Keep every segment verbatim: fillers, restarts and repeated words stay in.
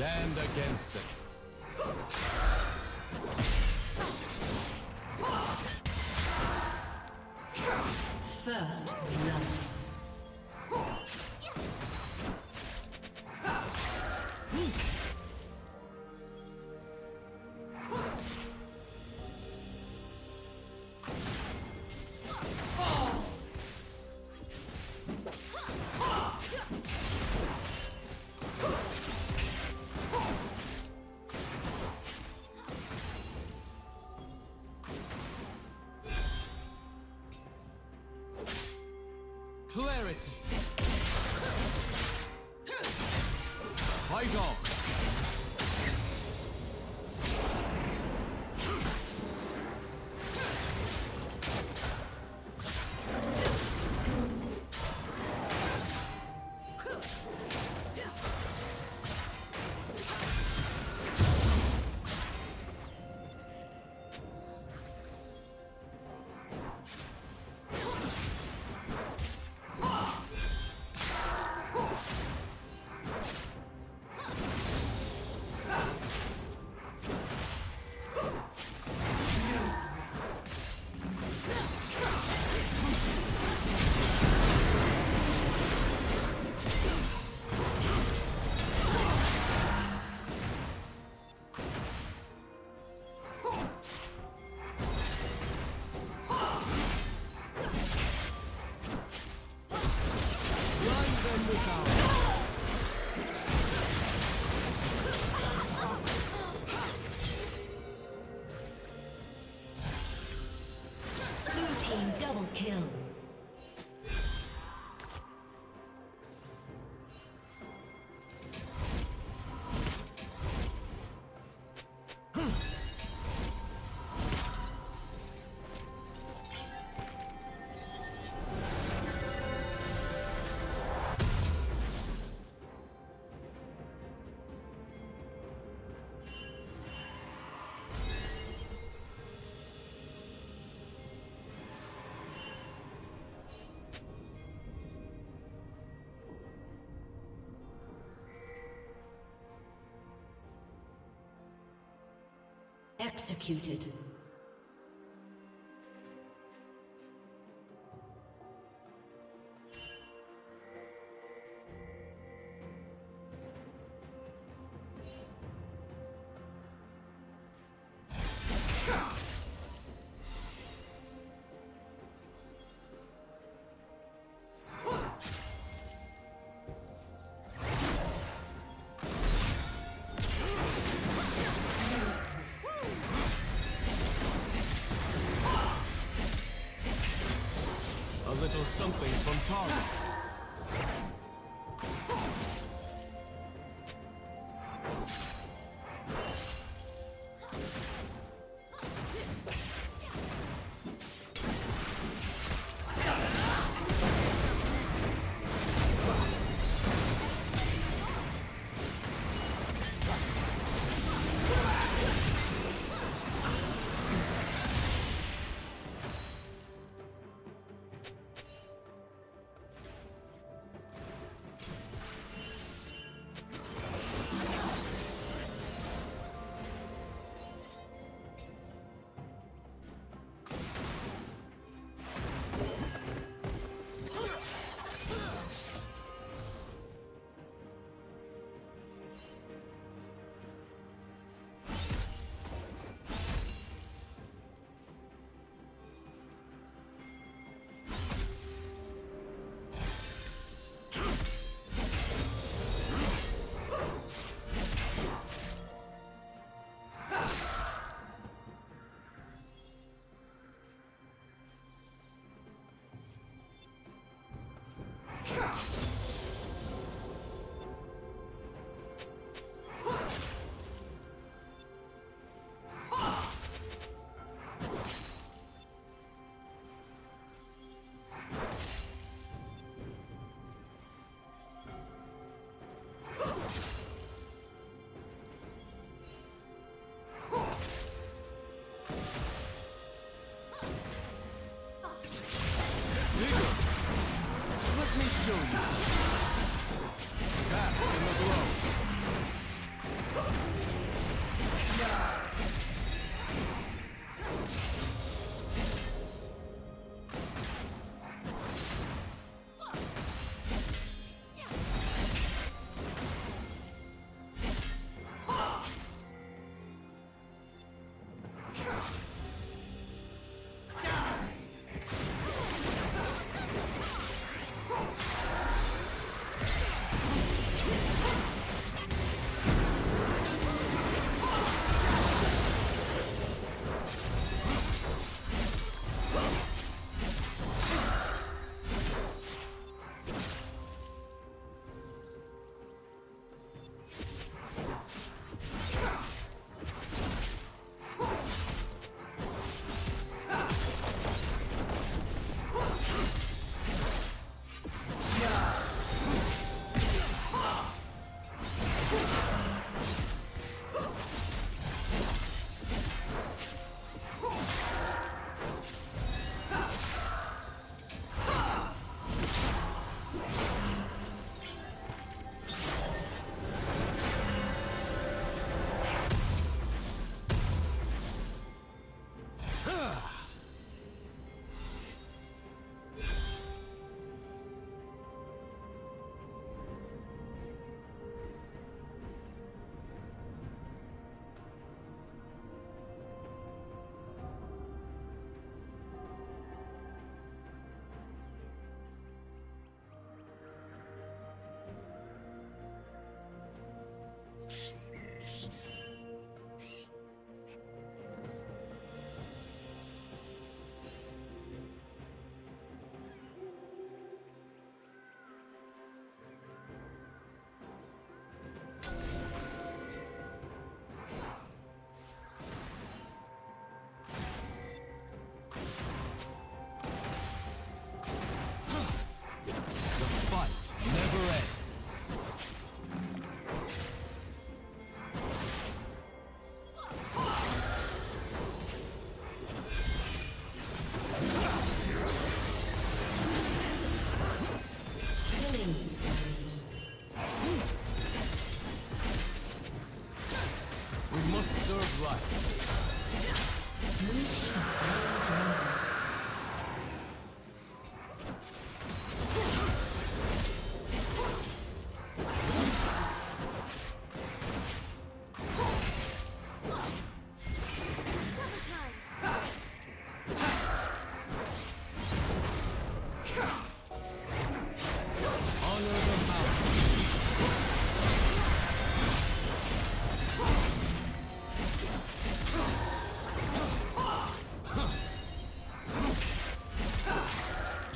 Stand against it. First blood. Clarity. Fight off. Executed. Little something from Tom. We must serve life.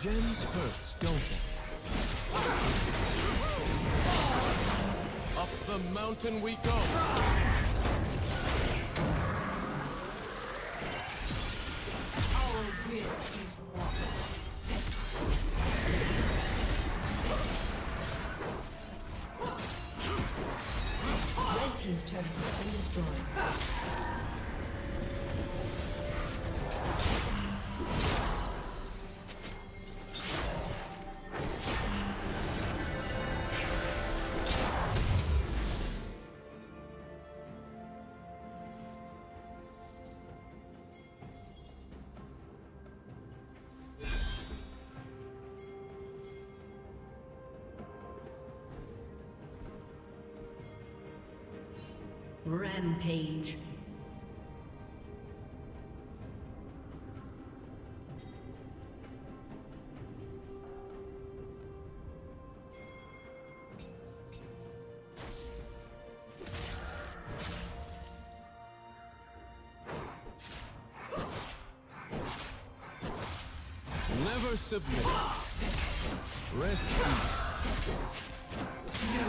Gems hurt, don't they? Up the mountain we go! Our will is one. Red team's turret has been destroyed. Rampage. Never submit. Rest easy. No.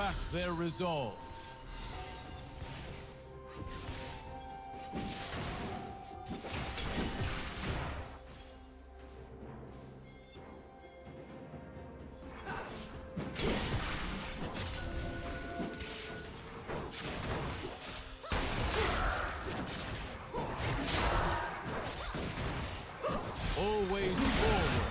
Crack their resolve. Always forward.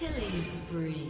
Killing spree.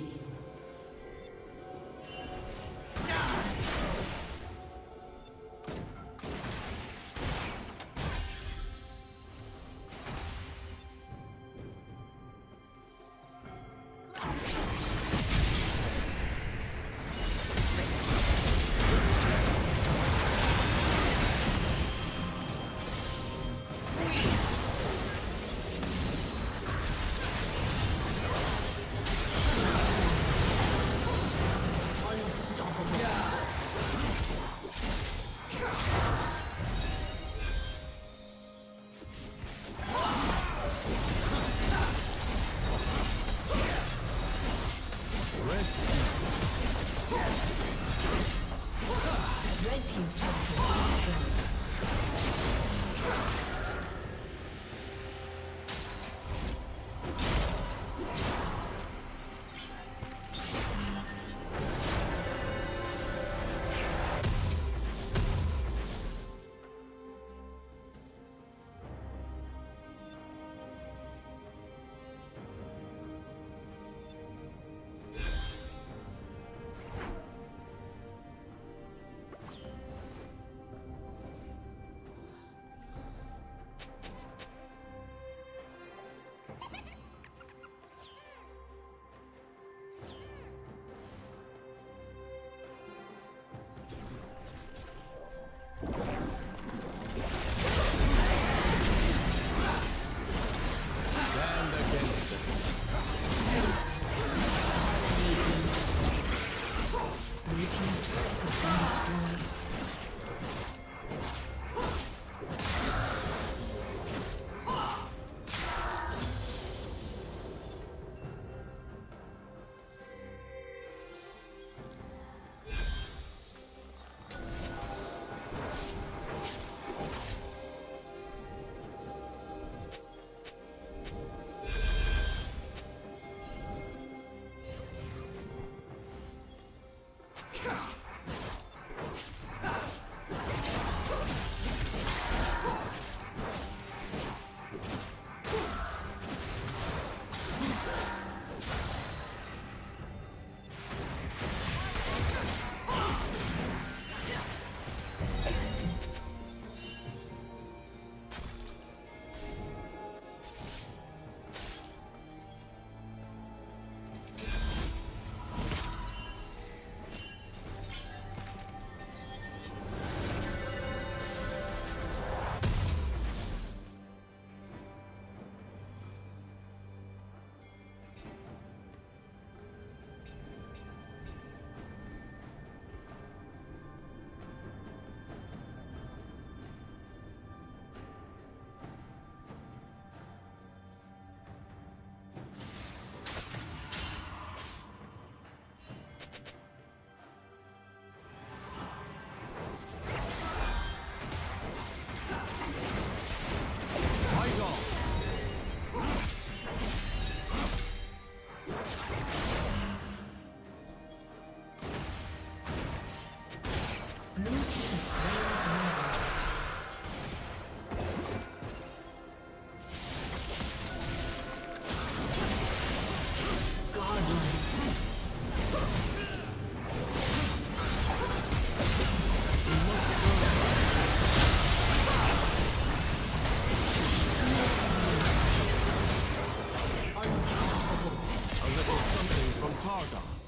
Argon.